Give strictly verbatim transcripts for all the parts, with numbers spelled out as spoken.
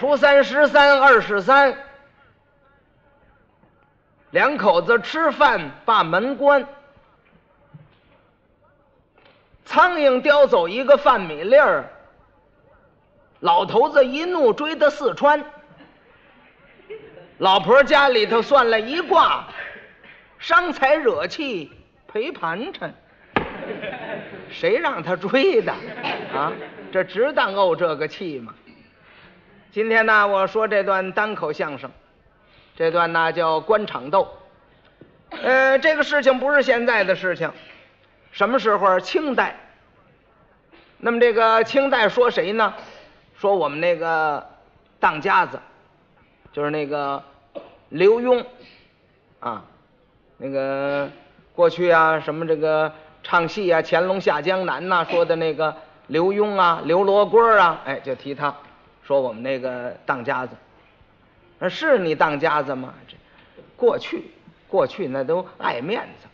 初三、十三、二十三，两口子吃饭把门关，苍蝇叼走一个饭米粒儿，老头子一怒追到四川，老婆家里头算了一卦，伤财惹气赔盘缠。谁让他追的啊？这值当怄这个气吗？今天呢，我说这段单口相声，这段呢叫官场斗。呃，这个事情不是现在的事情，什么时候？清代。那么这个清代说谁呢？说我们那个当家子，就是那个刘墉啊，那个过去啊什么这个。唱戏啊，乾隆下江南呐、啊，说的那个刘墉啊，刘罗锅啊，哎，就提他，说我们那个当家子，那是你当家子吗？这过去，过去那都爱面子，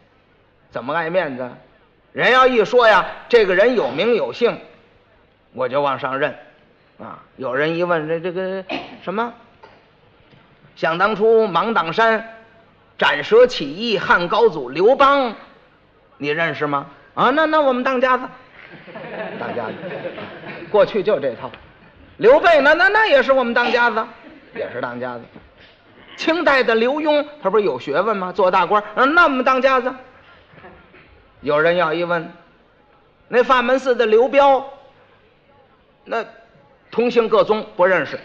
怎么爱面子？人要一说呀，这个人有名有姓，我就往上认，啊，有人一问这这个什么，想当初芒砀山斩蛇起义，汉高祖刘邦。你认识吗？啊，那那我们当家子，当家子，过去就这套。刘备呢，那那也是我们当家子，也是当家子。清代的刘墉，他不是有学问吗？做大官，啊，那我们当家子。有人要一问，那法门寺的刘彪，那同姓各宗，不认识，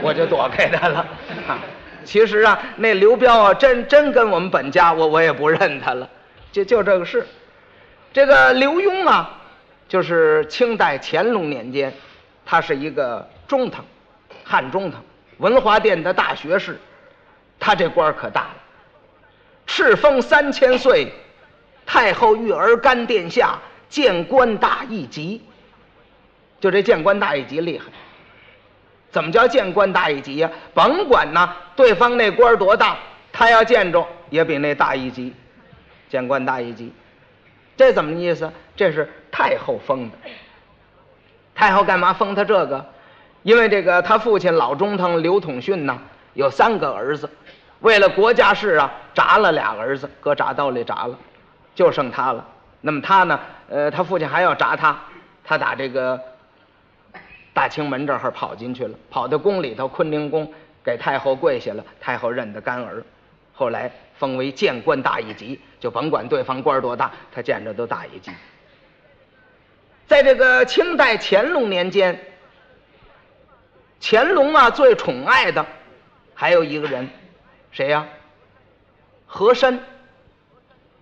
我就躲开他了。啊、其实啊，那刘彪啊，真真跟我们本家，我我也不认他了。就就这个事，这个刘墉啊，就是清代乾隆年间，他是一个中堂，汉中堂，文华殿的大学士，他这官可大了，敕封三千岁，太后裕儿干殿下，谏官大一级。就这谏官大一级厉害，怎么叫谏官大一级呀、啊？甭管呢，对方那官多大，他要见着也比那大一级。谏官大一级，这怎么意思？这是太后封的。太后干嘛封他这个？因为这个他父亲老中堂刘统训呢，有三个儿子，为了国家事啊，铡了俩儿子，搁铡刀里铡了，就剩他了。那么他呢，呃，他父亲还要铡他，他打这个大清门这儿跑进去了，跑到宫里头，坤宁宫给太后跪下了，太后认得干儿。后来封为谏官大一级，就甭管对方官多大，他见着都大一级。在这个清代乾隆年间，乾隆啊最宠爱的还有一个人，谁呀、啊？和珅，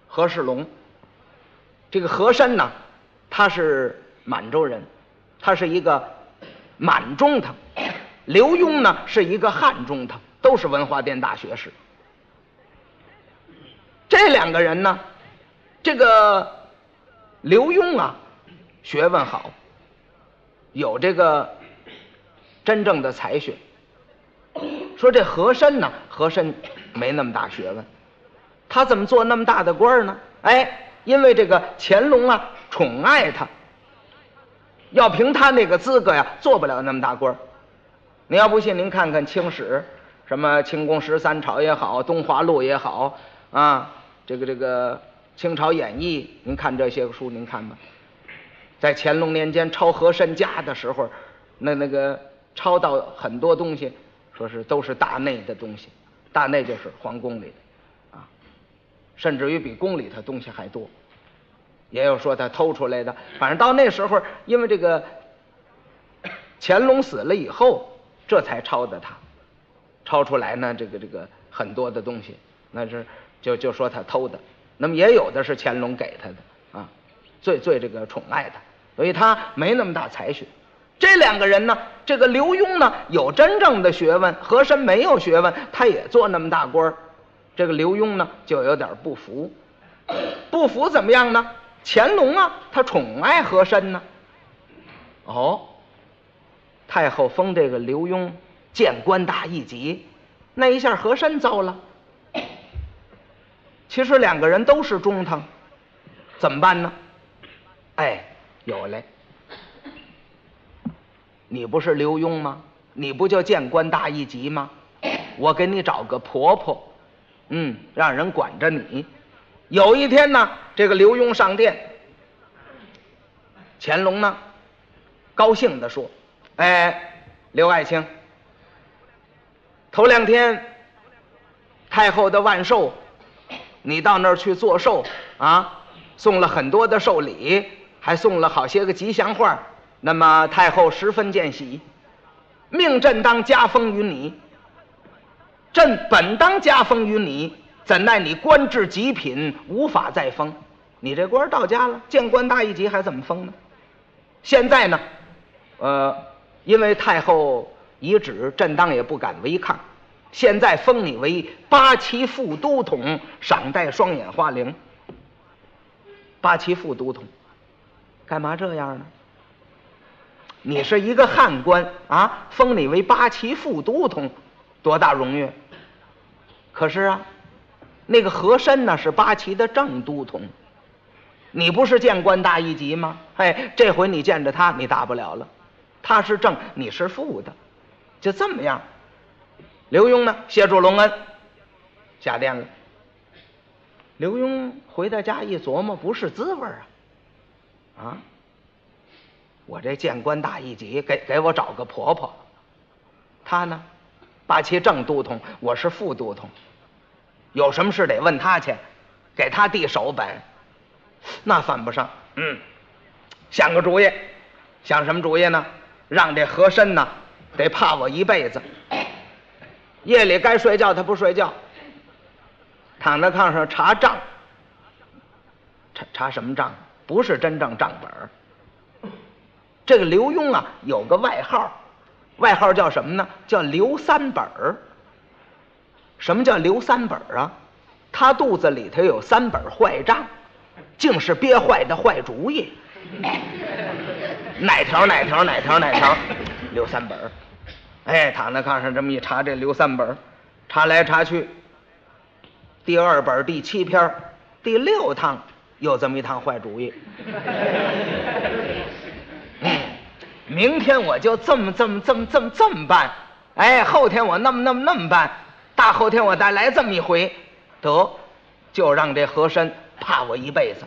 和世龙。这个和珅呢，他是满洲人，他是一个满中堂；刘墉呢是一个汉中堂，都是文华殿大学士。这两个人呢，这个刘墉啊，学问好，有这个真正的才学。说这和珅呢，和珅没那么大学问，他怎么做那么大的官呢？哎，因为这个乾隆啊宠爱他，要凭他那个资格呀，做不了那么大官。您要不信，您看看清史，什么清宫十三朝也好，东华录也好。啊，这个这个《清朝演义》，您看这些书，您看吧。在乾隆年间抄和珅家的时候，那那个抄到很多东西，说是都是大内的东西，大内就是皇宫里的，啊，甚至于比宫里头东西还多。也有说他偷出来的，反正到那时候，因为这个乾隆死了以后，这才抄的他，抄出来呢，这个这个很多的东西，那是。就就说他偷的，那么也有的是乾隆给他的啊，最最这个宠爱他，所以他没那么大才学。这两个人呢，这个刘墉呢有真正的学问，和珅没有学问，他也做那么大官，这个刘墉呢就有点不服，不服怎么样呢？乾隆啊，他宠爱和珅呢，哦，太后封这个刘墉谏官大一级，那一下和珅糟了。其实两个人都是中堂，怎么办呢？哎，有嘞，你不是刘墉吗？你不就见官大一级吗？我给你找个婆婆，嗯，让人管着你。有一天呢，这个刘墉上殿，乾隆呢，高兴地说：“哎，刘爱卿，头两天太后的万寿，你到那儿去做寿啊，送了很多的寿礼，还送了好些个吉祥话。那么太后十分见喜。”命朕当加封于你，朕本当加封于你，怎奈你官至极品，无法再封。你这官到家了，见官大一级还怎么封呢？现在呢，呃，因为太后遗旨，朕当也不敢违抗。现在封你为八旗副都统，赏戴双眼花翎。八旗副都统，干嘛这样呢？你是一个汉官啊，封你为八旗副都统，多大荣誉！可是啊，那个和珅呢是八旗的正都统，你不是见官大一级吗？哎，这回你见着他，你大不了了，他是正，你是副的，就这么样。刘墉呢，谢主隆恩，下殿了。刘墉回到家一琢磨，不是滋味啊，啊！我这见官大一级，给给我找个婆婆。她呢，八旗正都统，我是副都统，有什么事得问她去，给她递手本，那犯不上。嗯，想个主意，想什么主意呢？让这和珅呢，得怕我一辈子。夜里该睡觉他不睡觉，躺在炕上查账。查查什么账？不是真正账本儿。这个刘墉啊，有个外号，外号叫什么呢？叫刘三本儿。什么叫刘三本儿啊？他肚子里头有三本坏账，竟是憋坏的坏主意。哪条哪条哪条哪条，刘三本儿。哎，躺在炕上这么一查，这刘三本儿，查来查去，第二本第七篇第六趟有这么一趟坏主意。明天我就这么这么这么这么这么办，哎，后天我那么那么那么办，大后天我再来这么一回，得，就让这和珅怕我一辈子，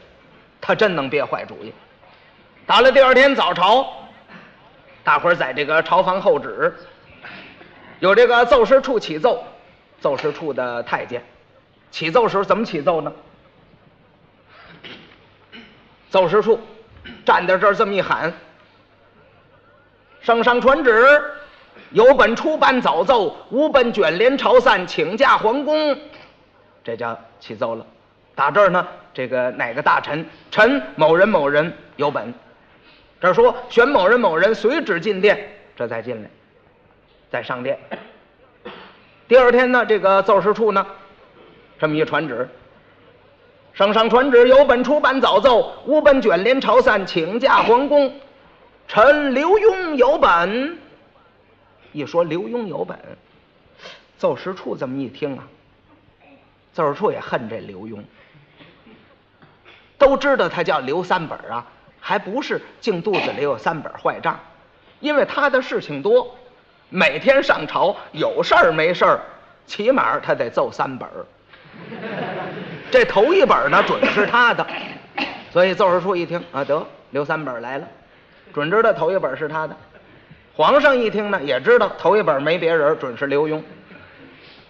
他真能憋坏主意。打了第二天早朝，大伙儿在这个朝房候旨，有这个奏事处起奏，奏事处的太监起奏时候怎么起奏呢？奏事处站在这儿这么一喊。圣上传旨，有本出班早奏，无本卷帘朝散，请假皇宫。这叫起奏了。打这儿呢，这个哪个大臣，臣某人某人有本，这说选某人某人随旨进殿，这才进来，再上殿。第二天呢，这个奏事处呢，这么一传旨，圣上传旨，有本出班早奏，无本卷帘朝散，请假皇宫。臣刘墉有本。一说刘墉有本，奏事处这么一听啊，奏事处也恨这刘墉，都知道他叫刘三本啊，还不是净肚子里有三本坏账，因为他的事情多，每天上朝有事儿没事儿，起码他得奏三本，这头一本呢准是他的，所以奏事处一听啊，得，刘三本来了。准知道头一本是他的，皇上一听呢，也知道头一本没别人，准是刘墉。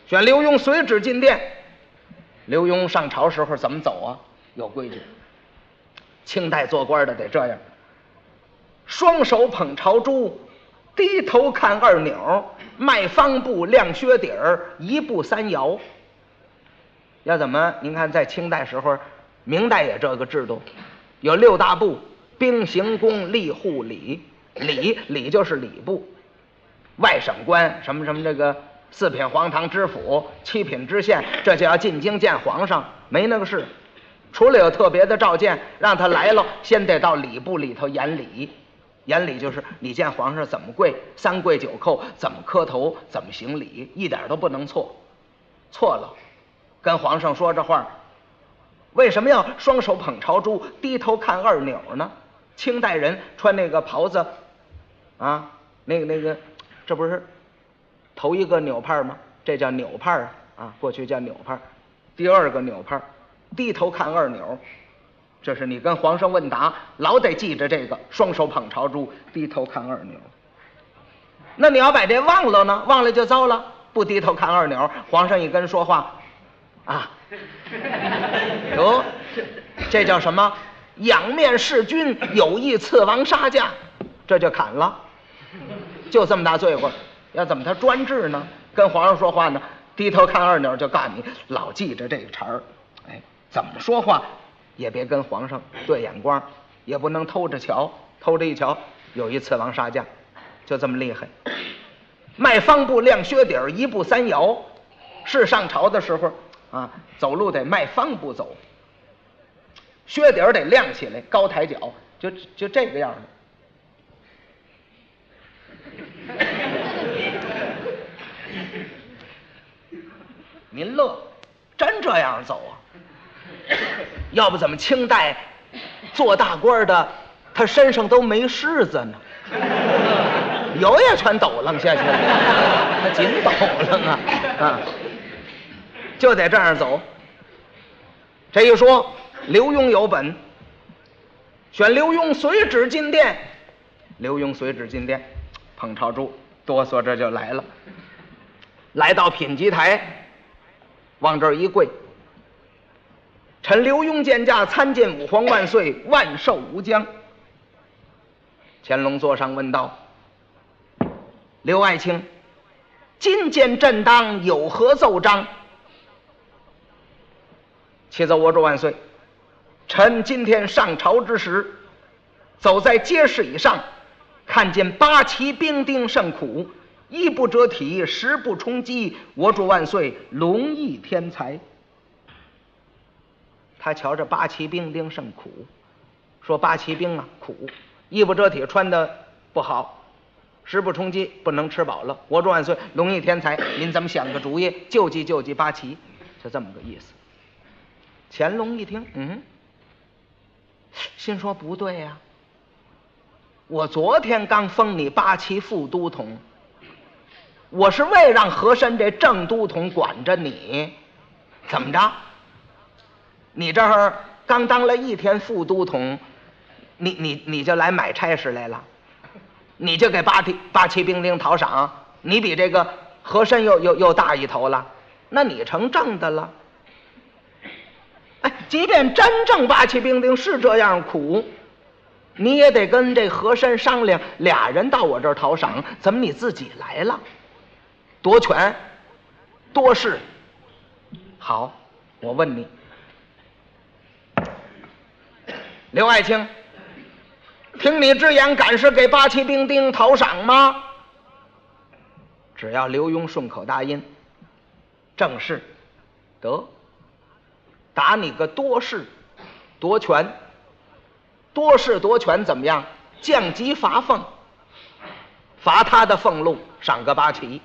选刘墉随旨进殿。刘墉上朝时候怎么走啊？有规矩。清代做官的得这样：双手捧朝珠，低头看二钮，迈方步，亮靴底儿，一步三摇。要怎么？您看，在清代时候，明代也这个制度，有六大步。兵行宫吏户礼，礼礼就是礼部，外省官什么什么，这个四品皇堂知府、七品知县，这就要进京见皇上，没那个事。除了有特别的召见，让他来了，先得到礼部里头言礼。言礼就是你见皇上怎么跪，三跪九叩，怎么磕头，怎么行礼，一点都不能错。错了，跟皇上说这话。为什么要双手捧朝珠，低头看二钮呢？清代人穿那个袍子，啊，那个那个这不是头一个纽帕吗？这叫纽帕啊，啊，过去叫纽帕。第二个纽帕，低头看二钮，这是你跟皇上问答老得记着这个，双手捧朝珠，低头看二钮。那你要把这忘了呢？忘了就糟了，不低头看二钮，皇上一跟说话，啊，哟、哦，这叫什么？仰面弑君，有意刺王杀驾，这就砍了，就这么大罪过。要怎么他专制呢？跟皇上说话呢，低头看二钮就干你，老记着这个茬儿。哎，怎么说话也别跟皇上对眼光，也不能偷着瞧，偷着一瞧有一刺王杀驾，就这么厉害。迈方步亮靴底儿，一步三摇，是上朝的时候啊，走路得迈方步走。靴底儿得亮起来，高抬脚，就就这个样子。您乐，真这样走啊？要不怎么清代做大官的，他身上都没虱子呢？油也全抖楞下去了，他紧抖楞啊啊！就得这样走。这一说。刘墉有本，选刘墉随旨进殿。刘墉随旨进殿，捧朝珠，哆嗦着就来了。来到品级台，往这儿一跪。臣刘墉见驾，参见武皇万岁，万寿无疆。乾隆座上问道：“刘爱卿，今见朕当有何奏章？”启奏我主万岁。臣今天上朝之时，走在街市以上，看见八旗兵丁甚苦，衣不遮体，食不充饥。我主万岁，龙翼天才。他瞧着八旗兵丁甚苦，说八旗兵啊苦，衣不遮体，穿的不好，食不充饥，不能吃饱了。我主万岁，龙翼天才，您咱们想个主意，救济救济八旗，就这么个意思。乾隆一听，嗯。心说不对呀、啊，我昨天刚封你八旗副都统，我是为让和珅这正都统管着你，怎么着？你这儿刚当了一天副都统，你你你就来买差事来了，你就给八旗八旗兵丁讨赏，你比这个和珅又又又大一头了，那你成正的了。哎，即便真正八旗兵丁是这样苦，你也得跟这和珅商量，俩人到我这儿讨赏，怎么你自己来了？夺权，多事。好，我问你，刘爱卿，听你之言，敢是给八旗兵丁讨赏吗？只要刘墉顺口答应，正是，得。打你个多事夺权，多事夺权怎么样？降级罚俸，罚他的俸禄，赏个八旗，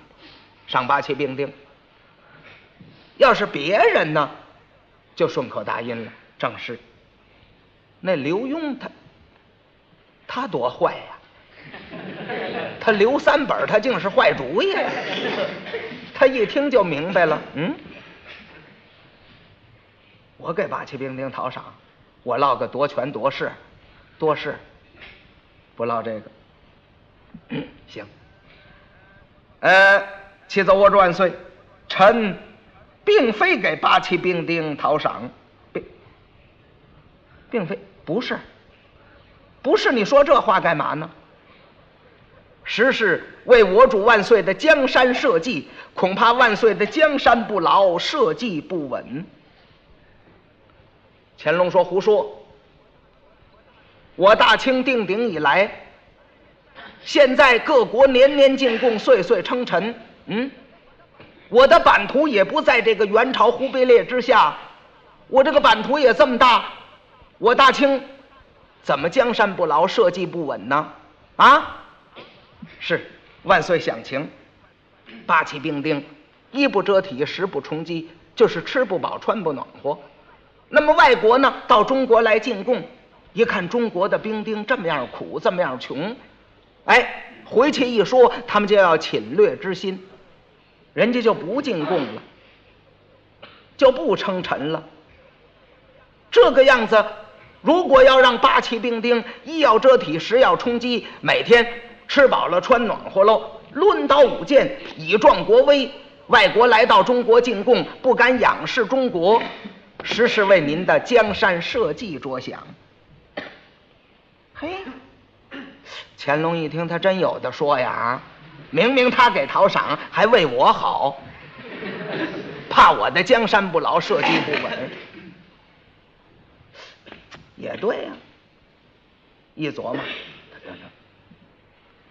赏八旗兵丁。要是别人呢，就顺口答应了，正是。那刘墉他，他多坏呀、啊！他刘三本他竟是坏主意、啊，他一听就明白了，嗯。我给八旗兵丁讨赏，我落个夺权夺势，多事，不落这个。行。呃，启奏我主万岁，臣并非给八旗兵丁讨赏，并并非不是，不是你说这话干嘛呢？实是为我主万岁的江山社稷，恐怕万岁的江山不牢，社稷不稳。乾隆说：“胡说！我大清定鼎以来，现在各国年年进贡，岁岁称臣。嗯，我的版图也不在这个元朝忽必烈之下，我这个版图也这么大，我大清怎么江山不牢，社稷不稳呢？啊，是万岁想情，八旗兵丁，衣不遮体，食不充饥，就是吃不饱，穿不暖和。”那么外国呢，到中国来进贡，一看中国的兵丁这么样苦，这么样穷，哎，回去一说，他们就要侵略之心，人家就不进贡了，就不称臣了。这个样子，如果要让八旗兵丁一要遮体，十要充饥，每天吃饱了穿暖和喽，论刀舞剑以壮国威，外国来到中国进贡，不敢仰视中国，实是为您的江山社稷着想。嘿，乾隆一听，他真有的说呀！啊，明明他给讨赏，还为我好，怕我的江山不牢，社稷不稳。也对呀、啊，一琢磨，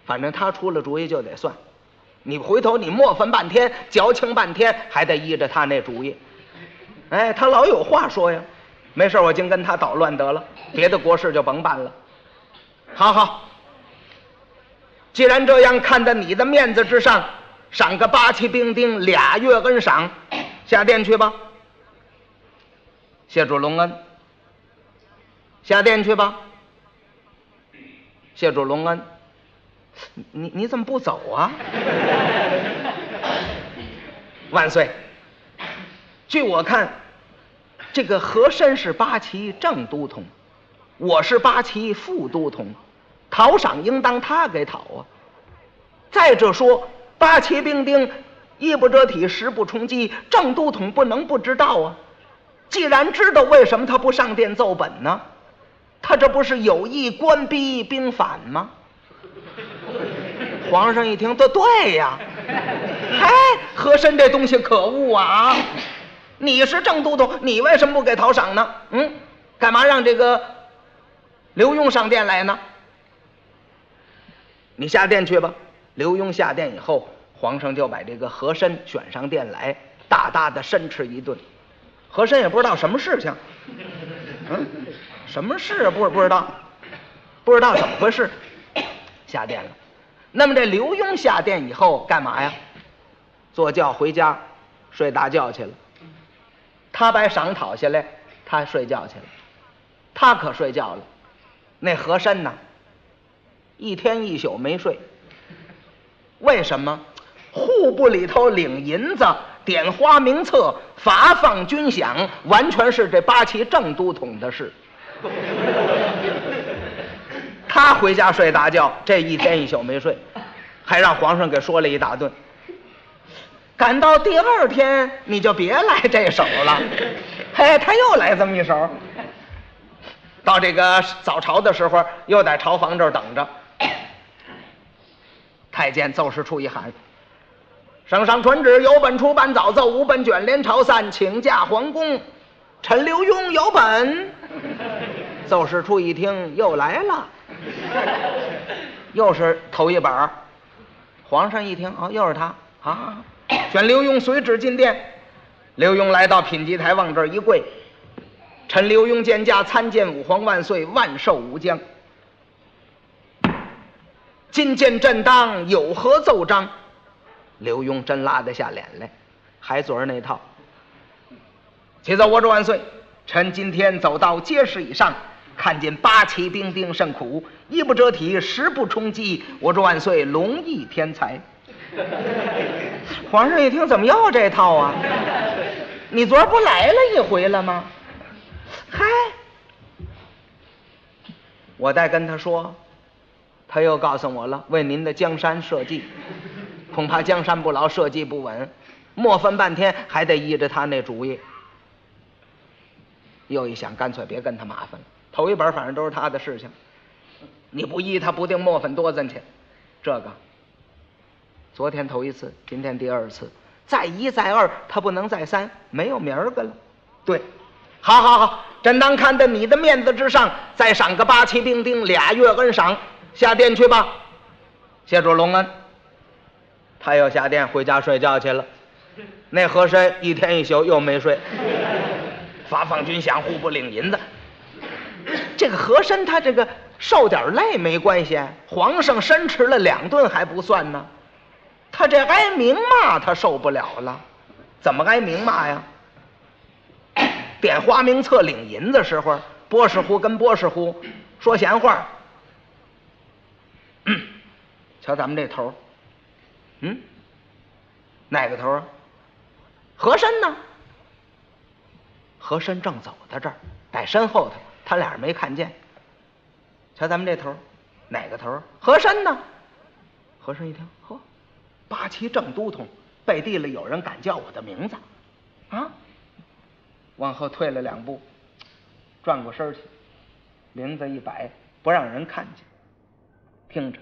反正他出了主意就得算，你回头你磨烦半天，矫情半天，还得依着他那主意。哎，他老有话说呀。没事，我净跟他捣乱得了，别的国事就甭办了。好好，既然这样，看在你的面子之上，赏个八旗兵丁俩月恩赏，下殿去吧。谢主隆恩，下殿去吧。谢主隆恩，你你怎么不走啊？万岁！据我看，这个和珅是八旗正都统，我是八旗副都统，讨赏应当他给讨啊。再者说，八旗兵丁衣不遮体，食不充饥，正都统不能不知道啊。既然知道，为什么他不上殿奏本呢？他这不是有意官逼兵反吗？皇上一听，都对呀，哎，和珅这东西可恶啊！你是正都统，你为什么不给讨赏呢？嗯，干嘛让这个刘墉上殿来呢？你下殿去吧。刘墉下殿以后，皇上就把这个和珅选上殿来，大大的申斥一顿。和珅也不知道什么事情，嗯，什么事不不知道，不知道怎么回事，下殿了。那么这刘墉下殿以后干嘛呀？坐轿回家，睡大觉去了。他把赏讨下来，他睡觉去了，他可睡觉了。那和珅呢，一天一宿没睡。为什么？户部里头领银子、点花名册、罚放军饷，完全是这八旗正都统的事。他回家睡大觉，这一天一宿没睡，还让皇上给说了一大顿。赶到第二天，你就别来这手了。嘿，他又来这么一手。到这个早朝的时候，又在朝房这儿等着。太监奏事处一喊：“圣上传旨，有本出班早奏，无本卷帘朝散，请假皇宫。臣刘墉有本。”奏事处一听，又来了，又是头一本。皇上一听，哦，又是他啊！选刘墉随旨进殿。刘墉来到品级台，往这儿一跪：“臣刘墉见驾，参见武皇万岁，万寿无疆。今见朕当有何奏章？”刘墉真拉得下脸来，还昨儿那套。启奏我主万岁，臣今天走到街市以上，看见八旗兵丁甚苦，衣不遮体，食不充饥，我主万岁龙翼天才。皇上一听，怎么又这套啊？你昨儿不来了一回了吗？嗨，我再跟他说，他又告诉我了，为您的江山社稷，恐怕江山不牢，社稷不稳，磨翻半天还得依着他那主意。又一想，干脆别跟他麻烦了，头一本反正都是他的事情，你不依他，不定磨粉多咱去。这个昨天头一次，今天第二次，再一再二，他不能再三，没有明儿个了。对，好好好，朕当看在你的面子之上，再赏个八旗兵丁俩月恩赏，下殿去吧。谢主隆恩。他又下殿回家睡觉去了。那和珅一天一宿又没睡，发放军饷，户部领银子。这个和珅他这个受点累没关系，皇上申斥了两顿还不算呢。他这挨明骂他受不了了，怎么挨明骂呀？点花名册领银的时候，波士乎跟波士乎说闲话。瞧咱们这头，嗯，哪个头啊？和珅呢？和珅正走到这儿，在身后头，他俩没看见。瞧咱们这头，哪个头？和珅呢？和珅一听，呵，八旗正都统，背地里有人敢叫我的名字，啊！往后退了两步，转过身去，林子一摆，不让人看见。听着，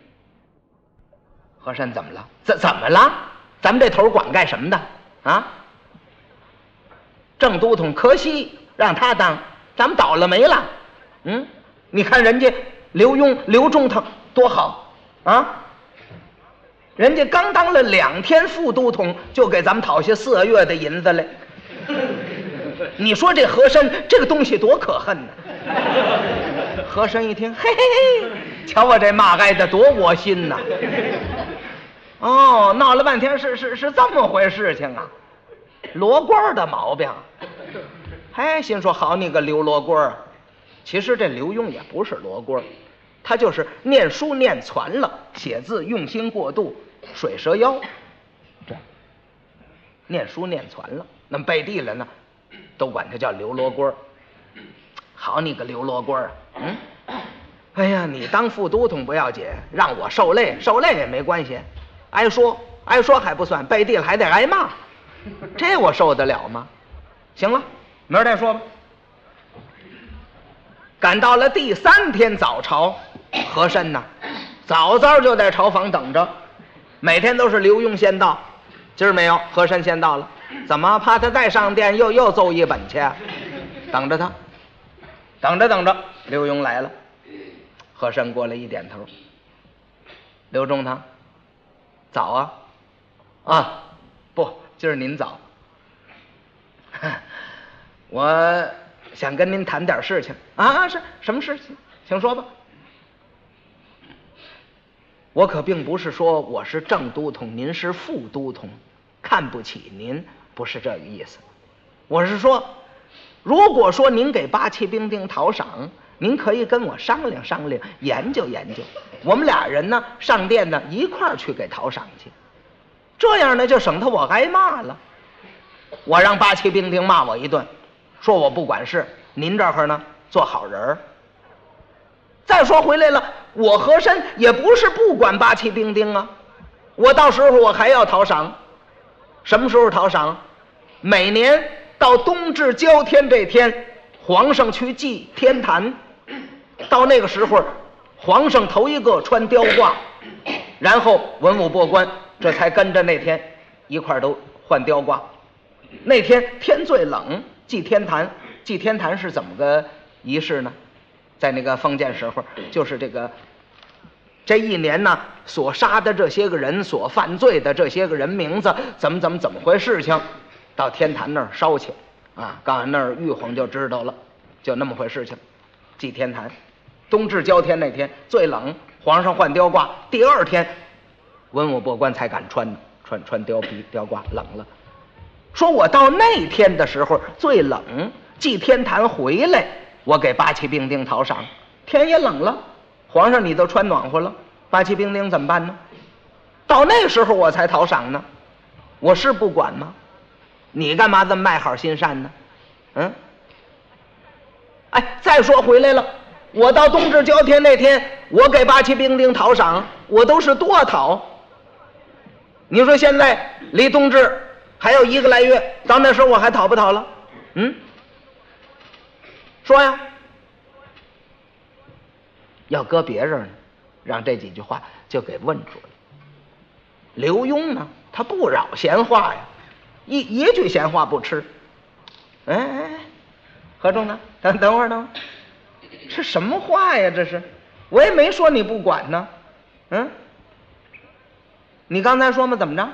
和珅怎么了？怎怎么了？咱们这头管干什么的啊？正都统柯西让他当，咱们倒了霉了。嗯，你看人家刘墉、刘中堂多好啊！人家刚当了两天副都统，就给咱们讨下四月的银子来。你说这和珅这个东西多可恨呢、啊！和珅一听，嘿嘿嘿，瞧我这骂挨的多窝心呐、啊！哦，闹了半天是是是这么回事情啊！罗锅的毛病，哎，心说好你个刘罗锅！其实这刘墉也不是罗锅，他就是念书念攒了，写字用心过度，水蛇腰。这念书念攒了，那么背地里呢，都管他叫刘罗锅。好你个刘罗锅啊！嗯，哎呀，你当副都统不要紧，让我受累受累也没关系，挨说挨说还不算，背地里还得挨骂。这我受得了吗？行了，明儿再说吧。赶到了第三天早朝，和珅呢，早早就在朝房等着。每天都是刘墉先到，今儿没有，和珅先到了。怎么怕他再上殿又又揍一本去、啊？等着他，等着等着，刘墉来了，和珅过来一点头。刘中堂，早啊，啊，不。今儿您早，我想跟您谈点事情啊！是什么事情？请说吧。我可并不是说我是正都统，您是副都统，看不起您，不是这个意思。我是说，如果说您给八旗兵丁讨赏，您可以跟我商量商量，研究研究，我们俩人呢上殿呢一块儿去给讨赏去。这样呢，就省得我挨骂了。我让八旗兵丁骂我一顿，说我不管事。您这会儿呢，做好人儿。再说回来了，我和珅也不是不管八旗兵丁啊。我到时候我还要讨赏，什么时候讨赏？每年到冬至交天这天，皇上去祭天坛，到那个时候，皇上头一个穿貂褂，然后文武百官。这才跟着那天一块都换貂褂。那天天最冷，祭天坛。祭天坛是怎么个仪式呢？在那个封建时候，就是这个这一年呢所杀的这些个人，所犯罪的这些个人名字，怎么怎么怎么回事情，到天坛那儿烧去啊！刚才那儿玉皇就知道了，就那么回事情。祭天坛，冬至交天那天最冷，皇上换貂褂。第二天。文武百官才敢穿穿穿貂皮貂褂，冷了。说我到那天的时候最冷，祭天坛回来，我给八旗兵丁讨赏。天也冷了，皇上你都穿暖和了，八旗兵丁怎么办呢？到那时候我才讨赏呢，我是不管吗？你干嘛这么卖好心善呢？嗯，哎，再说回来了。我到冬至交天那天，我给八旗兵丁讨赏，我都是多讨。你说现在离冬至还有一个来月，到那时候我还讨不讨了？嗯，说呀。要搁别人呢，让这几句话就给问出来。刘墉呢，他不扰闲话呀，一一句闲话不吃。哎哎哎，何仲呢？等等会儿呢。这什么话呀？这是，我也没说你不管呢，嗯，你刚才说嘛，怎么着？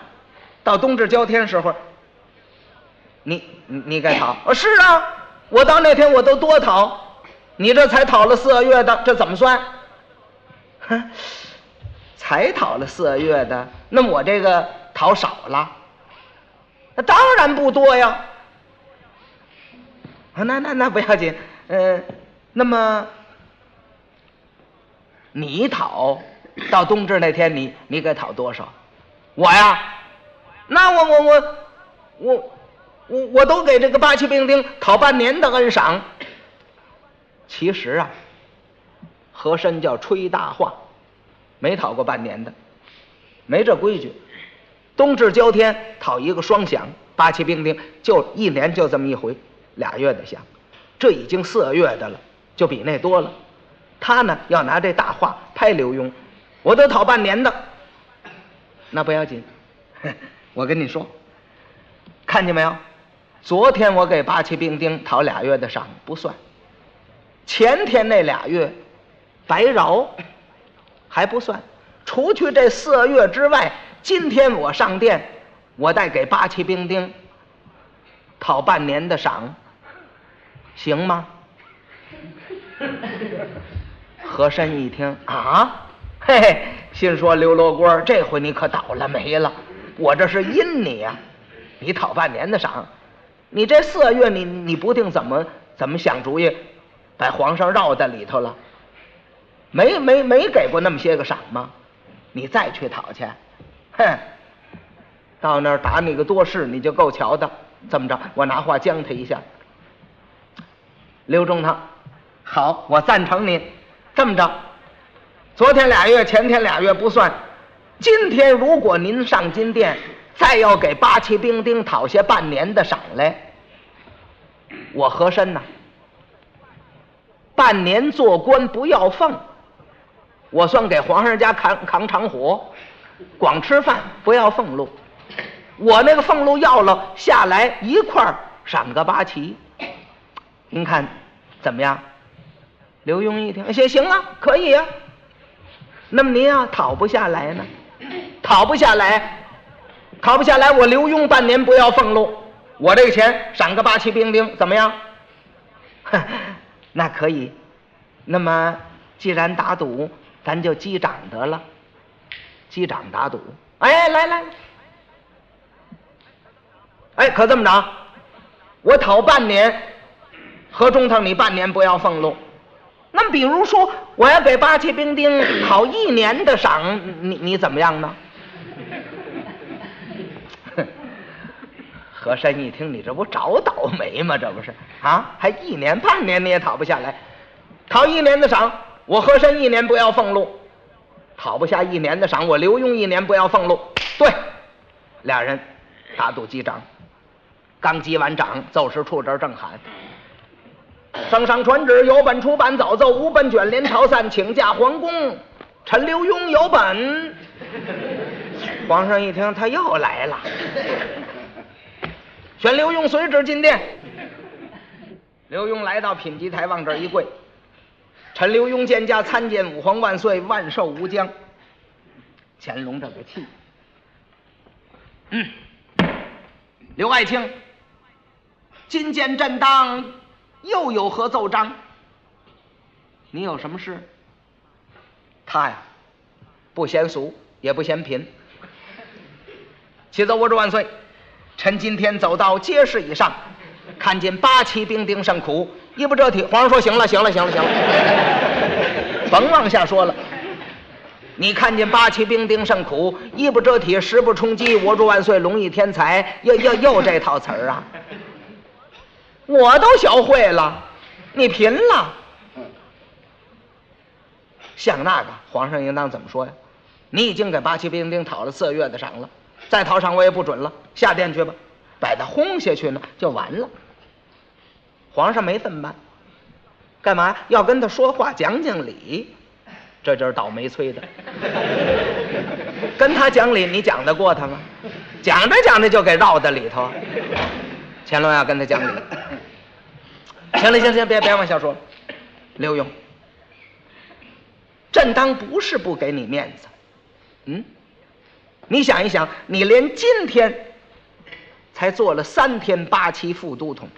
到冬至交天时候，你你你该讨。哦，是啊，我到那天我都多讨，你这才讨了四个月的，这怎么算？哼，才讨了四个月的，那么我这个讨少了，那当然不多呀。啊，那那那不要紧，嗯、呃。那么，你讨到冬至那天你你给讨多少？我呀，那我我我我我我都给这个八旗兵丁讨半年的恩赏。其实啊，和珅叫吹大话，没讨过半年的，没这规矩。冬至交天讨一个双饷，八旗兵丁就一年就这么一回，俩月的饷，这已经四个月的了，就比那多了。他呢要拿这大话拍刘墉，我都讨半年的，那不要紧。我跟你说，看见没有？昨天我给八旗兵丁讨俩月的赏不算，前天那俩月白饶还不算，除去这四个月之外。今天我上殿，我再给八旗兵丁讨半年的赏，行吗？和珅一听啊，嘿嘿，心说刘罗锅，这回你可倒了霉了，我这是阴你啊！你讨半年的赏，你这四个月你你不定怎么怎么想主意，把皇上绕在里头了。没没没给过那么些个赏吗？你再去讨去。哼，到那儿打你个多事，你就够瞧的。这么着，我拿话将他一下。刘中堂，好，我赞成你。这么着，昨天俩月，前天俩月不算。今天如果您上金殿，再要给八旗兵丁讨些半年的赏来，我和珅呐，半年做官不要俸，我算给皇上家扛扛场火。光吃饭不要俸禄，我那个俸禄要了下来一块儿赏个八旗，您看怎么样？刘墉一听，行行啊，可以啊。那么您要讨不下来呢？讨不下来，讨不下来，我刘墉半年不要俸禄，我这个钱赏个八旗兵丁，怎么样？那可以。那么既然打赌，咱就击掌得了。击掌打赌，哎，来来，哎，可这么着，我讨半年，和中堂你半年不要俸禄。那么比如说，我要给八旗兵丁讨一年的赏，你你怎么样呢？和珅一听，你这不找倒霉吗？这不是啊？还一年半年你也讨不下来，讨一年的赏，我和珅一年不要俸禄。讨不下一年的赏，我刘墉一年不要俸禄。对，俩人打赌击掌，刚击完掌，奏事处这儿正喊：“圣上传旨，有本出版早奏，无本卷帘朝散，请假皇宫。臣刘墉有本。”皇上一听，他又来了，选刘墉随旨进殿。刘墉来到品级台，往这儿一跪。臣刘墉见驾参见武皇万岁，万寿无疆。乾隆这个气，嗯，刘爱卿，今见朕当，又有何奏章？你有什么事？他呀，不嫌俗，也不嫌贫。启奏我主万岁，臣今天走到街市以上，看见八旗兵丁甚苦。一不遮体，皇上说行了，行了，行了，行了，甭往下说了。你看见八旗兵丁甚苦，一不遮体，十不充饥，我主万岁，龙翼天才，又又又这套词儿啊！我都学会了，你贫了。像那个皇上应当怎么说呀？你已经给八旗兵丁讨了四个月的赏了，再讨赏我也不准了，下殿去吧，把他轰下去呢，就完了。皇上没这么办，干嘛要跟他说话讲讲理？这就是倒霉催的。跟他讲理，你讲得过他吗？讲着讲着就给绕在里头。乾隆要跟他讲理。行了行了行了，别别往下说了。刘墉，朕当不是不给你面子，嗯，你想一想，你连今天才做了三天八旗副都统。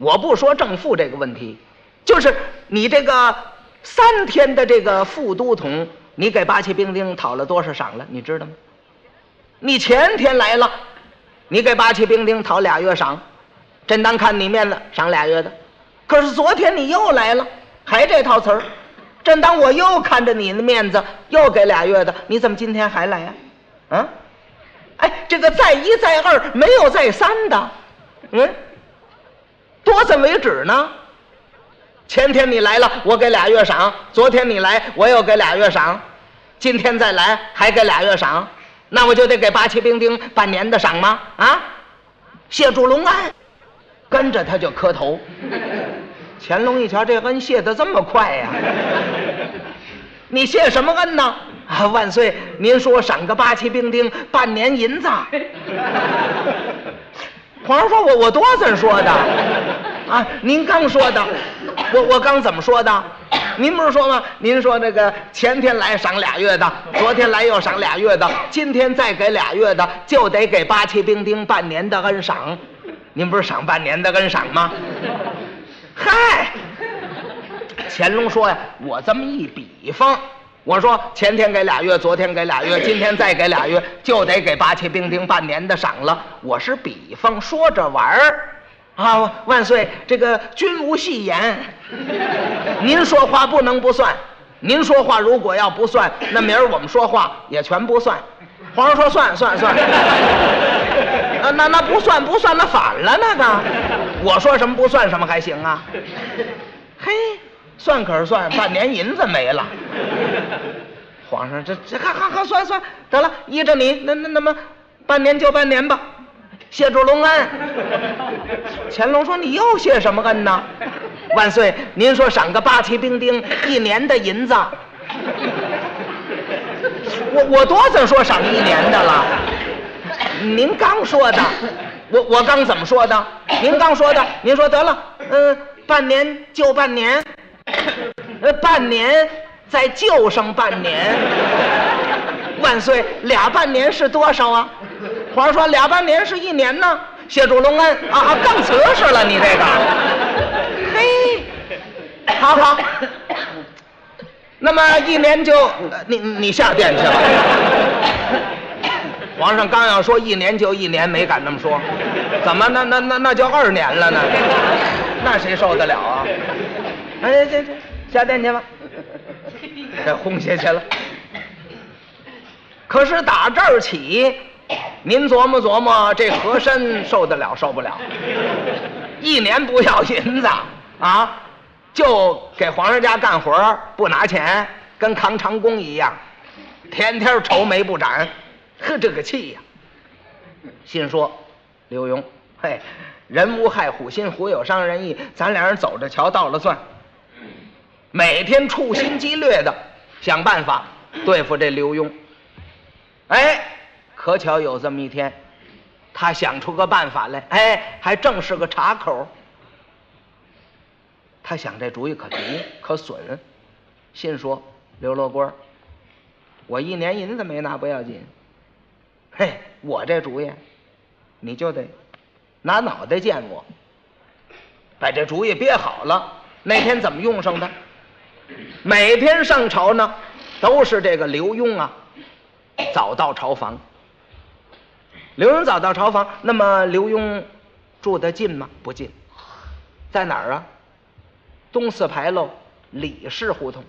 我不说正副这个问题，就是你这个三天的这个副都统，你给八旗兵丁讨了多少赏了？你知道吗？你前天来了，你给八旗兵丁讨俩月赏，朕当看你面子赏俩月的。可是昨天你又来了，还这套词儿，正当我又看着你的面子，又给俩月的，你怎么今天还来呀、啊？啊？哎，这个再一再二没有再三的，嗯，多怎为止呢？前天你来了，我给俩月赏；昨天你来，我又给俩月赏；今天再来，还给俩月赏。那我就得给八旗兵丁半年的赏吗？啊？谢主隆恩，跟着他就磕头。乾隆一瞧，这恩谢得这么快呀、啊！你谢什么恩呢？啊，万岁！您说赏个八旗兵丁半年银子。皇上说我我多怎说的？啊，您刚说的，我我刚怎么说的？您不是说吗？您说那个前天来赏俩月的，昨天来又赏俩月的，今天再给俩月的，就得给八旗兵丁半年的恩赏。您不是赏半年的恩赏吗？嗨，乾隆说呀，我这么一比方，我说前天给俩月，昨天给俩月，今天再给俩月，就得给八旗兵丁半年的赏了。我是比方说着玩儿。啊，万岁！这个君无戏言，您说话不能不算。您说话如果要不算，那明儿我们说话也全不算。皇上说算算算，那那那不算不算，那反了那个。我说什么不算什么还行啊？嘿，算可是算，半年银子没了。皇上这这还还还算算得了，依着你那那那么，半年就半年吧。谢主隆恩，乾隆说：“你又谢什么恩呢？万岁，您说赏个八旗兵丁一年的银子，我我多怎说赏一年的了？您刚说的，我我刚怎么说的？您刚说的，您说得了，嗯、呃，半年就半年，呃，半年再就剩半年。万岁，俩半年是多少啊？”皇上说：“俩半年是一年呢。”谢主隆恩啊，更瓷实了，你这个。嘿，好好。那么一年就、呃、你你下殿去了。皇上刚要说一年就一年，没敢那么说。怎么？那那那那就二年了呢？那谁受得了啊？哎，这这下殿去吧。这轰下去了。可是打这儿起。您琢磨琢磨，这和珅受得了受不了？一年不要银子啊，就给皇上家干活不拿钱，跟扛长工一样，天天愁眉不展，呵，这个气呀、啊！心说，刘墉，嘿，人无害虎心，虎有伤人意，咱俩人走着瞧，到了算。每天处心积虑的想办法对付这刘墉，哎。可巧有这么一天，他想出个办法来，哎，还正是个茶口。他想这主意可毒可损，心说刘罗锅，我一年银子没拿不要紧，嘿，我这主意，你就得拿脑袋见我，把这主意憋好了，那天怎么用上的？每天上朝呢，都是这个刘墉啊，早到朝房。刘墉早到朝房，那么刘墉住得近吗？不近，在哪儿啊？东四牌楼李氏胡同，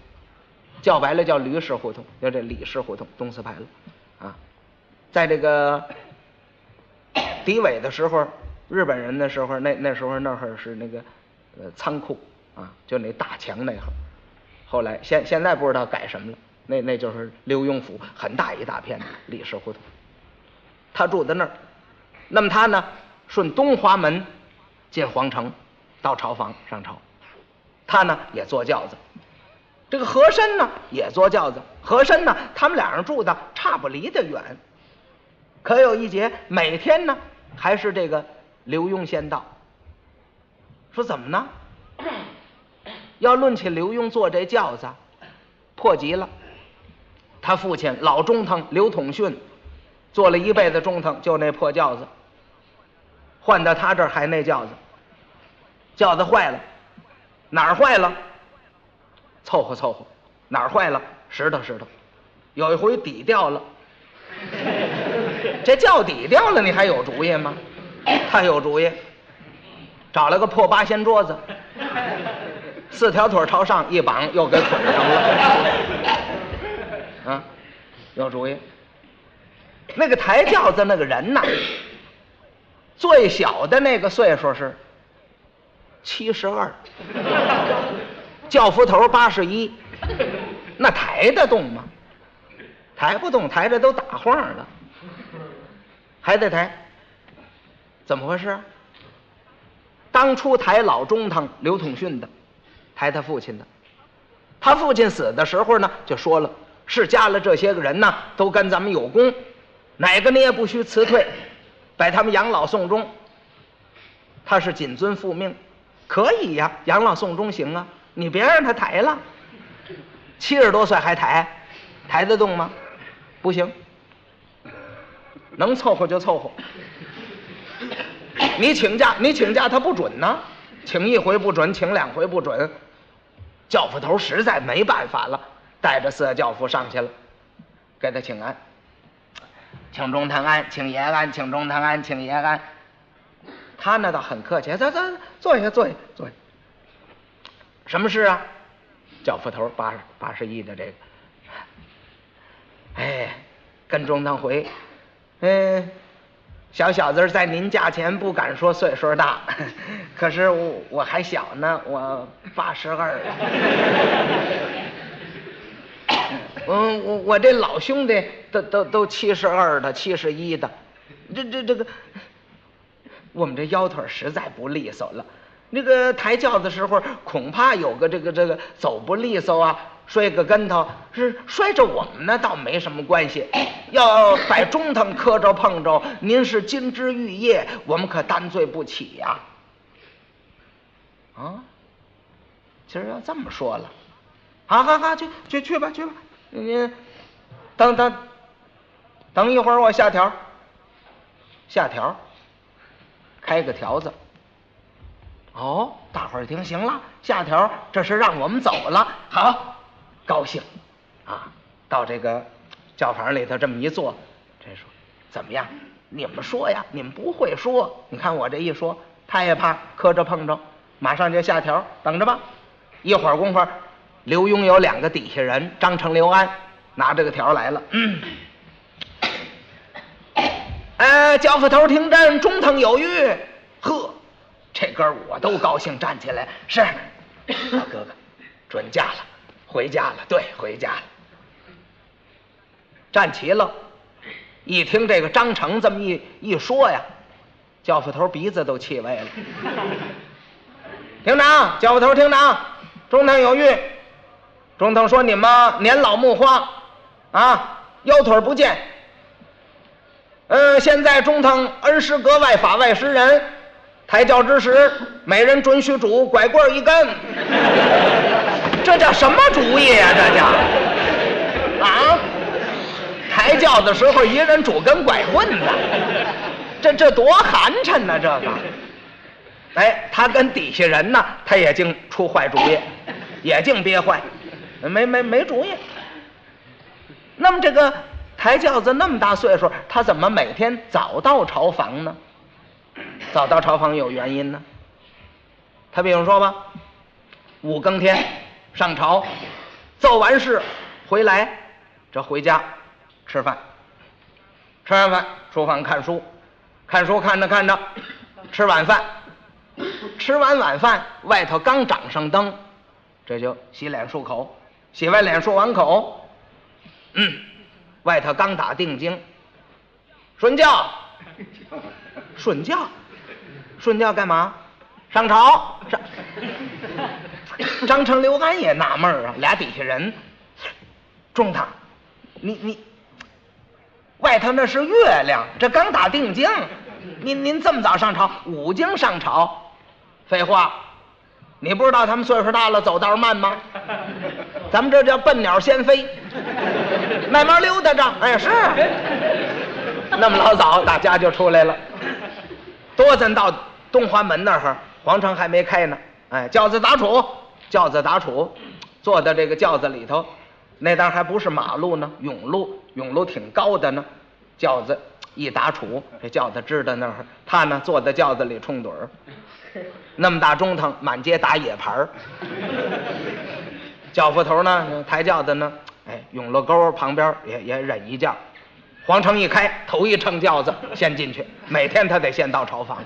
叫白了叫驴氏胡同，叫这李氏胡同东四牌楼，啊，在这个敌伪的时候，日本人的时候，那那时候那会儿是那个呃仓库啊，就那大墙那会儿，后来现现在不知道改什么了，那那就是刘墉府，很大一大片李氏胡同。他住在那儿，那么他呢，顺东华门进皇城，到朝房上朝。他呢也坐轿子，这个和珅呢也坐轿子。和珅呢，他们俩人住的差不离得远。可有一节，每天呢还是这个刘墉先到。说怎么呢？要论起刘墉坐这轿子，破极了。他父亲老中堂刘统训。做了一辈子中堂，就那破轿子，换到他这儿还那轿子，轿子坏了，哪儿坏了？凑合凑合，哪儿坏了？石头石头，有一回底掉了，这轿底掉了，你还有主意吗？他有主意，找了个破八仙桌子，四条腿朝上一绑，又给捆上了。啊，有主意。那个抬轿子那个人呐，最小的那个岁数是七十二，轿夫头八十一，那抬得动吗？抬不动，抬着都打晃了，还得抬。怎么回事？当初抬老中堂刘统训的，抬他父亲的。他父亲死的时候呢，就说了：世家了这些个人呢，都跟咱们有功，哪个你也不需辞退，把他们养老送终。他是谨遵父命，可以呀，养老送终行啊，你别让他抬了，七十多岁还抬，抬得动吗？不行，能凑合就凑合。你请假，你请假他不准呢，请一回不准，请两回不准，教父头实在没办法了，带着四教父上去了，给他请安，请中堂安，请爷安，请中堂安，请爷安。他那倒很客气，咱咱坐下，坐下，坐下。什么事啊？教父头八十八十一的这个，哎，跟中堂回，嗯、哎。小小子在您驾前不敢说岁数大，可是 我, 我还小呢，我八十二。嗯，我我这老兄弟都都都七十二的、七十一的，这这这个，我们这腰腿实在不利索了。那个抬轿子时候，恐怕有个这个这个走不利索啊，摔个跟头，是摔着我们呢，倒没什么关系。要摆中堂磕着碰着，您是金枝玉叶，我们可担罪不起呀、啊。啊，其实要这么说了，好好好，去去去吧，去吧，您等等，等一会儿我下条，下条，开个条子。哦，大伙儿听，行了，下条这是让我们走了，好，高兴，啊，到这个教坊里头这么一坐，这说怎么样？你们说呀，你们不会说，你看我这一说，他也怕磕着碰着，马上就下条，等着吧。一会儿功夫，刘墉有两个底下人，张成、刘安，拿这个条来了。嗯，哎，教父头听真，中堂有谕，呵。这歌我都高兴，站起来，是老哥哥准假了，回家了，对，回家了，站齐了。一听这个张成这么一一说呀，教父头鼻子都气歪了。厅长，教父头厅长，中堂有谕，中堂说你们年老目花啊，腰腿不健，呃现在中堂恩师格外，法外施人，抬轿之时，每人准许拄拐棍一根。这叫什么主意呀、啊？这叫啊！抬轿的时候，一人拄根拐棍子，这这多寒碜呢、啊！这个，哎，他跟底下人呢，他也净出坏主意，也净憋坏，没没没主意。那么这个抬轿子那么大岁数，他怎么每天早到朝房呢？早到朝房有原因呢，他比如说吧，五更天上朝，奏完事回来，这回家吃饭，吃完饭书房看书，看书看着看着，吃晚饭，吃完晚饭外头刚掌上灯，这就洗脸漱口，洗完脸漱完口，嗯，外头刚打定经，睡觉。顺教，顺教干嘛？上朝。上张成、刘安也纳闷啊，俩底下人，中堂，你你，外头那是月亮，这刚打定经，您您这么早上朝，午经上朝，废话，你不知道他们岁数大了走道慢吗？咱们这叫笨鸟先飞，慢慢溜达着，哎是。那么老早大家就出来了，多咱到东华门那儿，皇城还没开呢。哎，轿子打杵，轿子打杵，坐到这个轿子里头，那当还不是马路呢，甬路，甬路挺高的呢，轿子一打杵，这轿子支到那儿，他呢坐在轿子里冲盹儿。那么大中堂，满街打野牌儿。轿夫头呢抬轿子呢，哎，永乐沟旁边也也忍一轿。皇城一开，头一乘轿子先进去，每天他得先到朝房，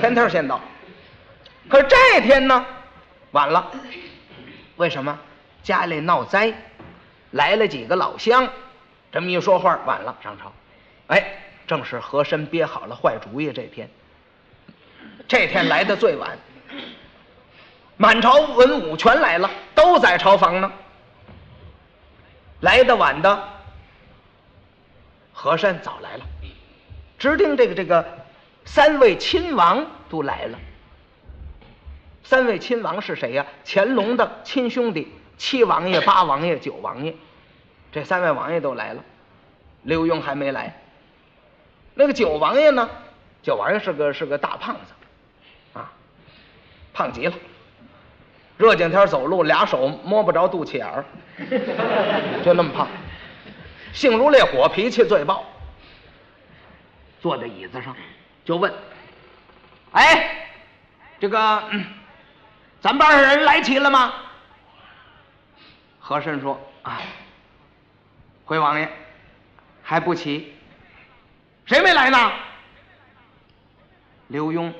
天天先到。可是这天呢，晚了，为什么？家里闹灾，来了几个老乡，这么一说话，晚了上朝。哎，正是和珅憋好了坏主意这天。这天来的最晚，满朝文武全来了，都在朝房呢。来的晚的和珅早来了，直定这个这个三位亲王都来了。三位亲王是谁呀、啊？乾隆的亲兄弟，七王爷、八王爷、九王爷，这三位王爷都来了，刘墉还没来。那个九王爷呢？九王爷是个是个大胖子，啊，胖极了。热景天走路，俩手摸不着肚脐眼儿，就那么胖。性如烈火，脾气最暴。坐在椅子上就问：“哎，这个、嗯、咱班上人来齐了吗？”和珅说：“啊，回王爷还不齐。谁没来呢？”刘墉。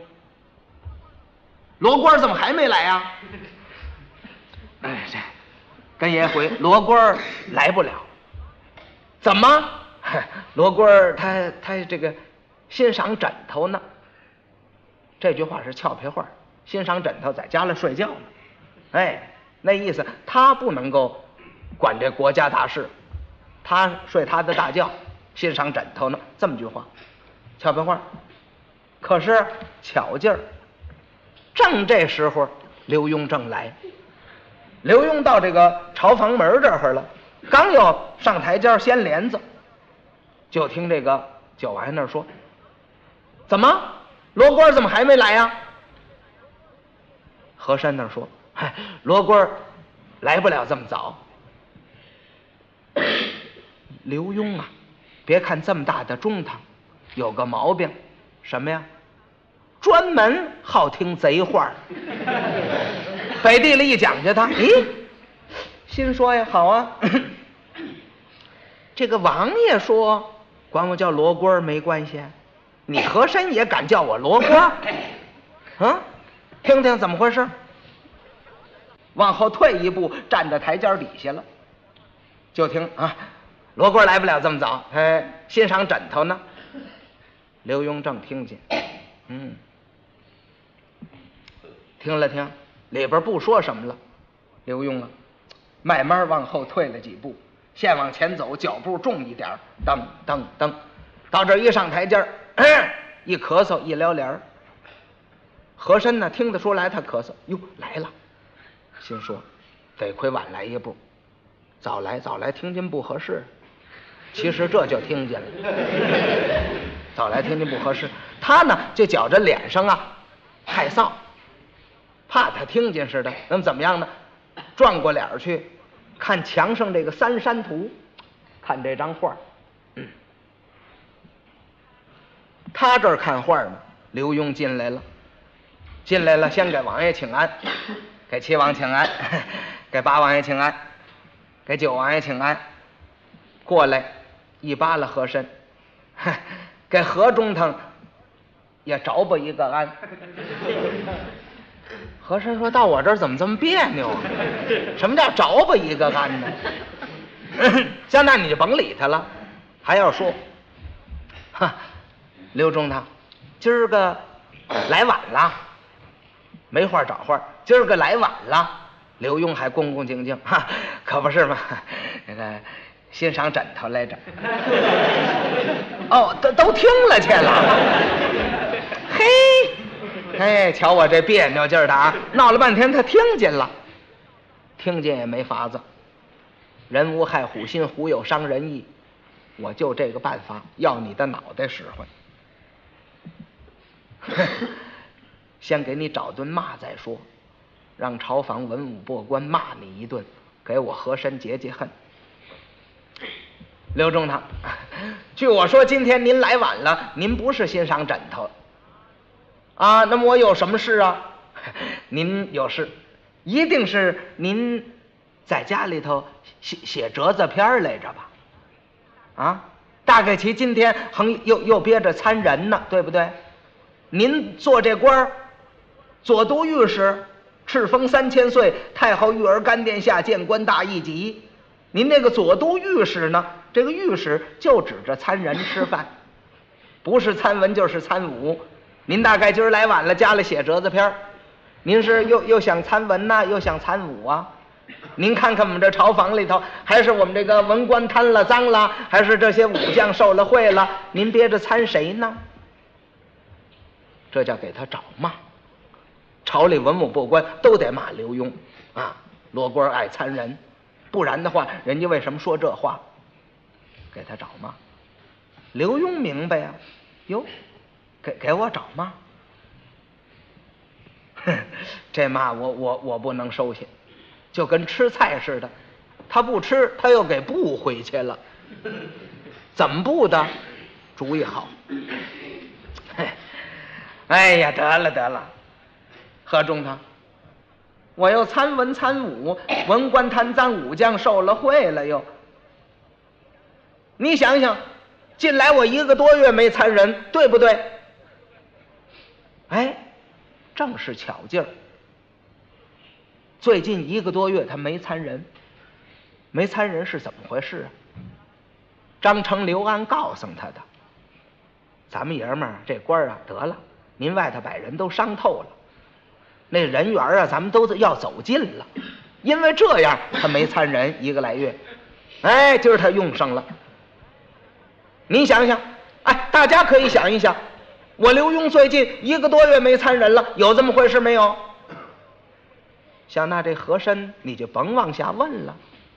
罗官怎么还没来呀、啊？哎，这跟爷回，罗官来不了。怎么？罗官他他这个欣赏枕头呢。这句话是俏皮话，欣赏枕头在家里睡觉呢。哎，那意思他不能够管这国家大事，他睡他的大觉，欣赏枕头呢。这么句话，俏皮话。可是巧劲儿。正这时候，刘墉正来。刘墉到这个朝房门这儿了，刚要上台阶掀帘子，就听这个九王爷那儿说：“怎么，罗官怎么还没来呀、啊？”和珅那儿说：“哎，罗官来不了这么早。”刘墉啊，别看这么大的中堂，有个毛病，什么呀？专门好听贼话。北地里一讲究他，咦，心说呀，好啊，这个王爷说管我叫罗官没关系，你和珅也敢叫我罗官啊？听听怎么回事。往后退一步，站在台阶底下了，就听啊，罗官来不了这么早，哎，欣赏枕头呢。刘墉正听见，嗯。听了听，里边不说什么了。刘墉啊，慢慢往后退了几步，先往前走，脚步重一点，噔噔噔，到这一上台阶儿，一咳嗽，一撩帘儿。和珅呢，听得出来他咳嗽，哟，来了，心说，得亏晚来一步，早来早来听见不合适。其实这就听见了，早来听见不合适。他呢就觉着脸上啊害臊，怕他听见似的。那么怎么样呢？转过脸去看墙上这个三山图，看这张画。嗯，他这儿看画呢，刘墉进来了，进来了，先给王爷请安，给七王请安，给八王爷请安，给九王爷请安。过来一扒拉和珅，给何中堂也着不一个安。和珅说：“到我这儿怎么这么别扭啊？什么叫着不一个安呢？”现在你就甭理他了，还要说，哈，刘中堂，今儿个来晚了，没话找话，今儿个来晚了。刘墉还恭恭敬敬，哈，可不是嘛，那个。欣赏枕头来着，哦，都都听了去了，嘿，哎，瞧我这别扭劲儿的啊！闹了半天，他听见了，听见也没法子。人无害虎心，虎有伤人意，我就这个办法，要你的脑袋使唤。先给你找顿骂再说，让朝房文武百官骂你一顿，给我和珅解解恨。刘中堂，据我说，今天您来晚了，您不是欣赏枕头，啊，那么我有什么事啊？您有事，一定是您在家里头写写折子片来着吧？啊，大概其今天横又又憋着参人呢，对不对？您做这官儿，左都御史，敕封三千岁，太后御儿干殿下，谏官大一级。您那个左都御史呢？这个御史就指着参人吃饭，不是参文就是参武。您大概今儿来晚了，家里写折子篇，您是又又想参文呐、啊，又想参武啊？您看看我们这朝房里头，还是我们这个文官贪了赃了，还是这些武将受了贿了？您憋着参谁呢？这叫给他找骂。朝里文武百官都得骂刘墉啊，罗锅爱参人，不然的话，人家为什么说这话？给他找骂。刘墉明白呀、啊，哟，给给我找骂，这骂我我我不能收下，就跟吃菜似的，他不吃他又给布回去了，怎么布的？主意好。哎呀，得了得了，喝中他。我又参文参武，文官贪赃，武将受了贿了又。你想想，近来我一个多月没参人，对不对？哎，正是巧劲儿。最近一个多月他没参人，没参人是怎么回事啊？张成、刘安告诉他的。咱们爷们儿这官儿啊，得了，您外头把人都伤透了。那人缘啊，咱们都要走近了，因为这样他没参人一个来月，哎，今儿他用上了。您想想，哎，大家可以想一想，我刘墉最近一个多月没参人了，有这么回事没有？像那这和珅，你就甭往下问了，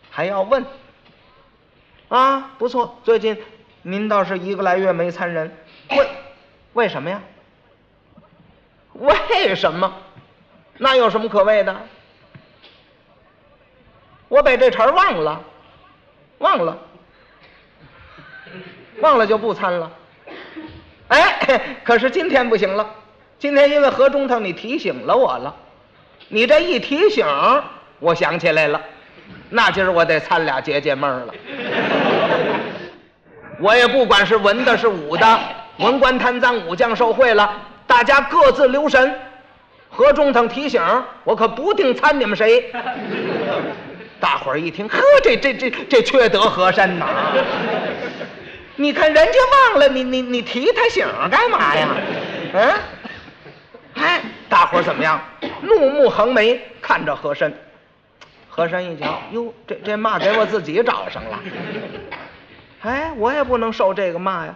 还要问？啊，不错，最近您倒是一个来月没参人，为为什么呀？为什么？那有什么可谓的？我把这茬忘了，忘了，忘了就不参了。哎，可是今天不行了，今天因为何中堂你提醒了我了，你这一提醒，我想起来了，那今儿我得参俩解解闷儿了。我也不管是文的是武的，文官贪赃，武将受贿了，大家各自留神。何中堂提醒我，可不定参你们谁。大伙儿一听，呵，这这这这缺德和珅呐！你看人家忘了你，你你提他醒干嘛呀？嗯，哎，大伙儿怎么样？怒目横眉看着和珅。和珅一瞧，哟，这这骂给我自己找上了。哎，我也不能受这个骂呀。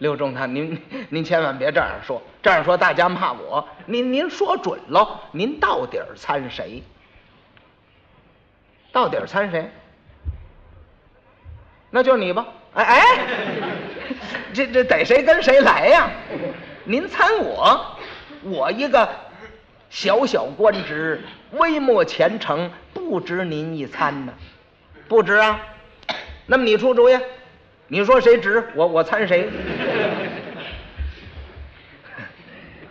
刘中堂，您您千万别这样说，这样说大家骂我。您您说准喽，您到底儿参谁？到底儿参谁？那就是你吧。哎哎，这这逮谁跟谁来呀？您参我，我一个小小官职，微末前程，不值您一参呢，不值啊。那么你出主意。你说谁值我，我参谁。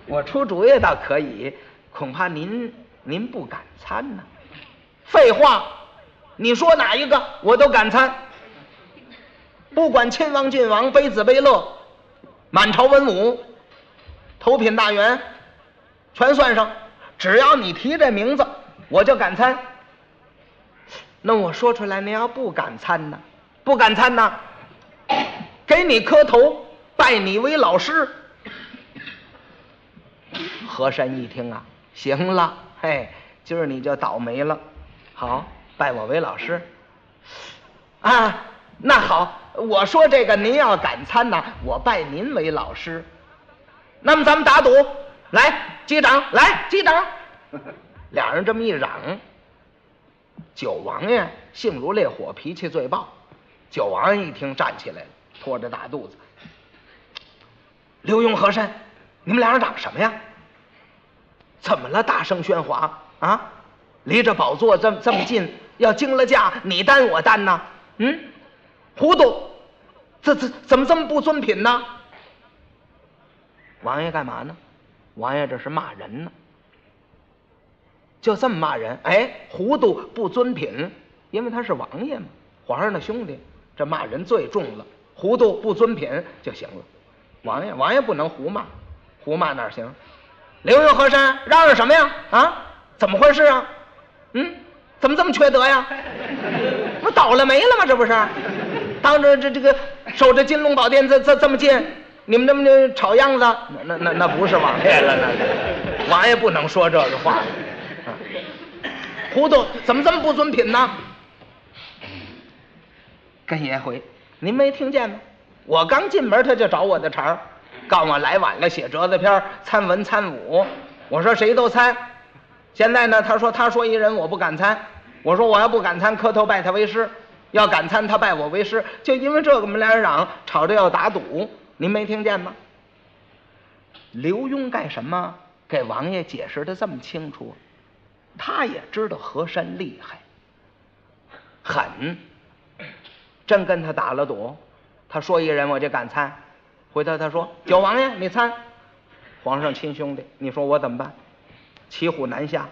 我出主意倒可以，恐怕您您不敢参呢、啊。废话，你说哪一个我都敢参，不管亲王郡王、卑子卑乐、满朝文武、头品大员，全算上，只要你提这名字，我就敢参。那我说出来，您要不敢参呢？不敢参呢？给你磕头，拜你为老师。和珅一听啊，行了，嘿，今儿你就倒霉了。好，拜我为老师。啊，那好，我说这个您要敢参呢，我拜您为老师。那么咱们打赌，来，击掌，来，击掌。俩人这么一嚷，九王爷性如烈火，脾气最暴。九王爷一听站起来了，拖着大肚子。刘墉、和珅，你们俩人嚷什么呀？怎么了？大声喧哗啊！离着宝座这么这么近，要惊了驾，你担我担呐。嗯，糊涂，这这怎么这么不尊品呢？王爷干嘛呢？王爷这是骂人呢，就这么骂人。哎，糊涂不尊品，因为他是王爷嘛，皇上的兄弟，这骂人最重了。糊涂不尊品就行了。王爷，王爷不能胡骂，胡骂哪行？刘墉和珅嚷嚷什么呀？啊，怎么回事啊？嗯，怎么这么缺德呀？不倒了霉了吗？这不是，当着这这个守着金龙宝殿这这这么近，你们这么吵样子，那那那不是王爷了，那王爷不能说这个话。啊、糊涂怎么这么不尊品呢？跟爷回，您没听见吗？我刚进门他就找我的茬，告我来晚了，写折子篇，参文参武。我说谁都参。现在呢，他说他说一人我不敢参，我说我要不敢参，磕头拜他为师；要敢参，他拜我为师。就因为这个，我们俩人嚷吵着要打赌，您没听见吗？刘墉干什么？给王爷解释的这么清楚，他也知道和珅厉害，狠，真跟他打了赌。他说一人我就敢参，回头他说九王爷你参，皇上亲兄弟，你说我怎么办？骑虎难下，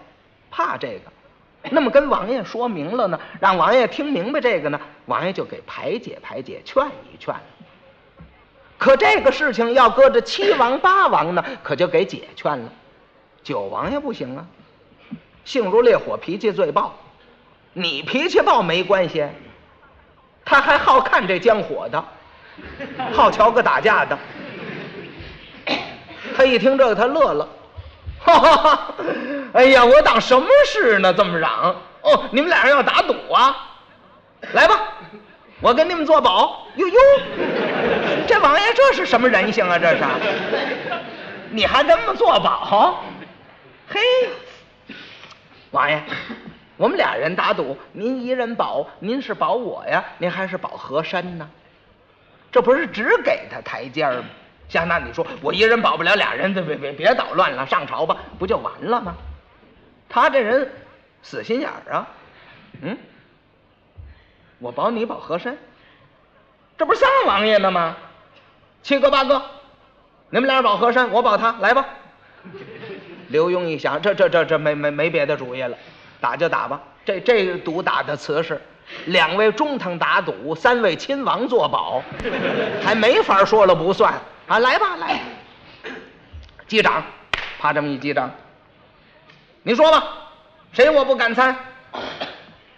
怕这个，那么跟王爷说明了呢，让王爷听明白这个呢，王爷就给排解排解，劝一劝。可这个事情要搁着七王八王呢，可就给解劝了。九王爷不行啊，性如烈火，脾气最暴。你脾气暴没关系，他还好看这江火的，好瞧个打架的。他一听这个，他乐了。哈哈！哎呀，我当什么事呢？这么嚷哦！你们俩人要打赌啊？来吧，我跟你们做保。哟哟，这王爷这是什么人性啊？这是？你还这么做保？嘿，王爷，我们俩人打赌，您一人保，您是保我呀？您还是保和珅呢？这不是只给他台阶吗？像那你说我一人保不了俩人，别别别别捣乱了，上朝吧，不就完了吗？他这人死心眼儿啊，嗯，我保你保和珅，这不是仨王爷呢吗？七哥八哥，你们俩保和珅，我保他，来吧。刘墉一想，这这这这没没没别的主意了，打就打吧，这这赌打的瓷实。两位中堂打赌，三位亲王做保，还没法说了不算啊！来吧，来，击掌，啪这么一击掌。你说吧，谁我不敢参？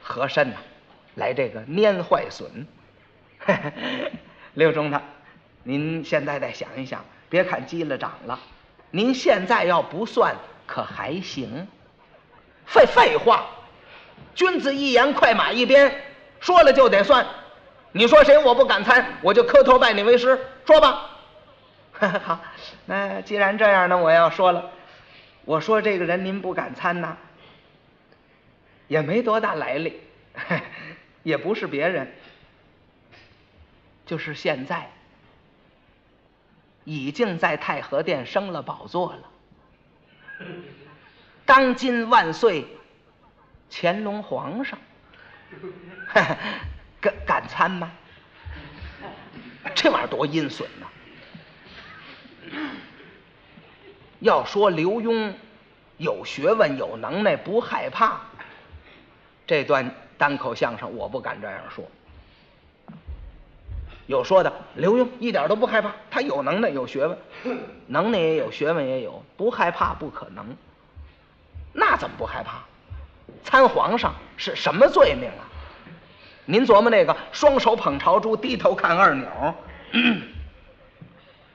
和珅呐、啊，来这个拈坏损。刘中堂，您现在再想一想，别看击了掌了，您现在要不算可还行。废废话。君子一言，快马一鞭，说了就得算。你说谁我不敢参，我就磕头拜你为师。说吧。好，那既然这样呢，我要说了。我说这个人您不敢参呐，也没多大来历，也不是别人，就是现在已经在太和殿升了宝座了，当今万岁。乾隆皇上，呵呵敢敢参吗？这玩意儿多阴损呐、啊！要说刘墉有学问、有能耐、不害怕，这段单口相声我不敢这样说。有说的，刘墉一点都不害怕，他有能耐、有学问，能耐也有，学问也有，不害怕不可能。那怎么不害怕？参皇上是什么罪名啊？您琢磨那个双手捧朝珠，低头看二钮，嗯、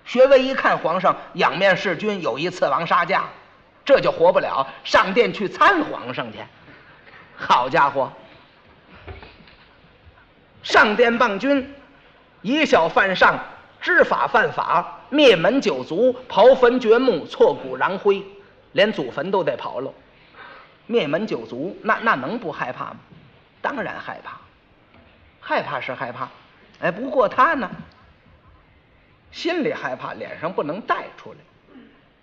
学为一看皇上仰面弑君，有一次王杀驾，这就活不了，上殿去参皇上去。好家伙，上殿谤君，以小犯上，知法犯法，灭门九族，刨坟掘墓，挫骨扬灰，连祖坟都得刨了。灭门九族，那那能不害怕吗？当然害怕，害怕是害怕，哎，不过他呢，心里害怕，脸上不能带出来，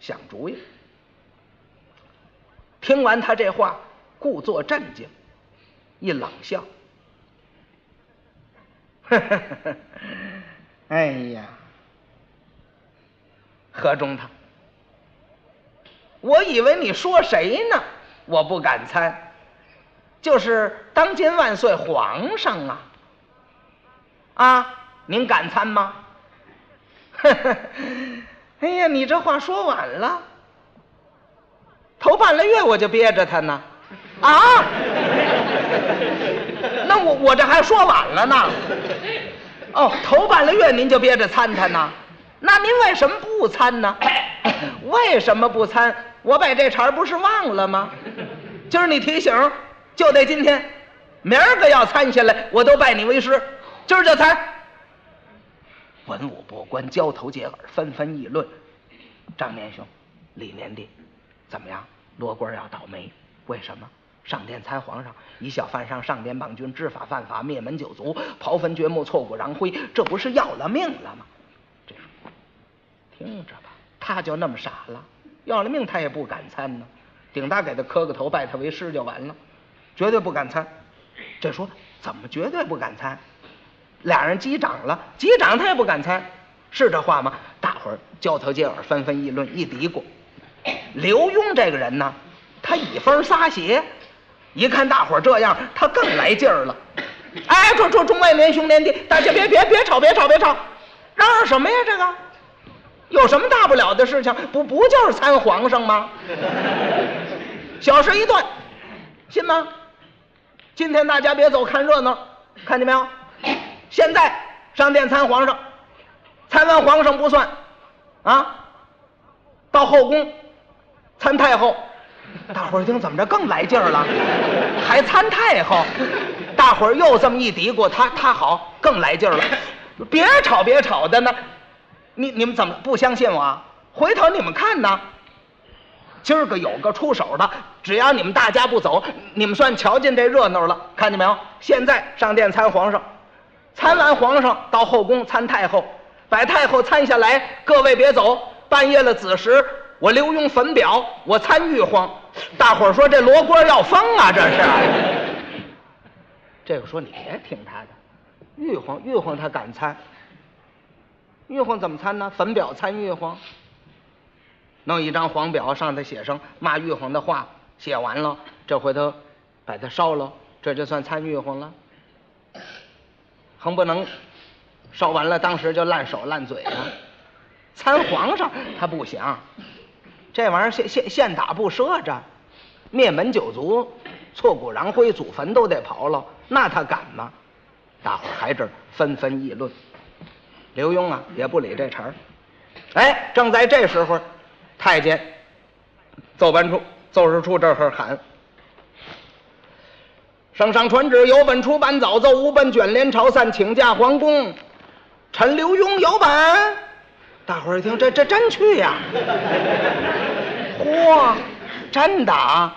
想主意。听完他这话，故作镇静，一冷笑，哎呀，何中堂，我以为你说谁呢？我不敢参，就是当今万岁皇上啊！啊，您敢参吗？哎呀，你这话说晚了，头半个月我就憋着他呢，啊！那我我这还说晚了呢，哦，头半个月您就憋着参他呢，那您为什么不参呢？为什么不参？我把这茬不是忘了吗？今儿你提醒，就得今天，明儿个要参下来，我都拜你为师。今儿就参。文武百官交头接耳，纷纷议论。张年兄，李年弟，怎么样？罗锅要倒霉，为什么？上殿参皇上，以小犯上，上殿谤君，知法犯法，灭门九族，刨坟掘墓，挫骨扬灰，这不是要了命了吗？这是，听着吧，他就那么傻了，要了命他也不敢参呢，顶大给他磕个头，拜他为师就完了，绝对不敢参。这说怎么绝对不敢参？俩人击掌了，击掌他也不敢参，是这话吗？大伙儿交头接耳，纷纷议论，一嘀咕。刘墉这个人呢，他以风撒鞋。一看大伙儿这样，他更来劲儿了。哎，这这众位连兄连弟，大家别别别吵，别吵，别吵，嚷嚷什么呀？这个有什么大不了的事情？不不就是参皇上吗？小事一段，信吗？今天大家别走看热闹，看见没有？现在上殿参皇上，参完皇上不算，啊，到后宫参太后。大伙儿一听怎么着更来劲儿了，还参太后，大伙儿又这么一嘀咕，他他好更来劲儿了，别吵别吵的呢，你你们怎么不相信我啊？回头你们看呢，今儿个有个出手的，只要你们大家不走，你们算瞧见这热闹了，看见没有？现在上殿参皇上，参完皇上到后宫参太后，把太后参下来，各位别走，半夜了子时。我刘墉焚表，我参与荒，大伙儿说这罗锅要疯啊！这是、啊，这个说你别听他的，玉皇玉皇他敢参，玉皇怎么参呢？焚表参玉皇，弄一张黄表上头写上骂玉皇的话，写完了，这回头把它烧了，这就算参玉皇了，横不能烧完了当时就烂手烂嘴了、啊。参皇上他不行。这玩意儿现现现打不赊着，灭门九族，挫骨扬灰，祖坟都得刨了，那他敢吗？大伙还这纷纷议论。刘墉啊也不理这茬儿。哎，正在这时候，太监奏本处奏事处这儿喊：圣上传旨，有本出班早奏，无本卷帘朝散，请假皇宫。臣刘墉有本。大伙儿一听，这这真去呀！嚯，真的啊！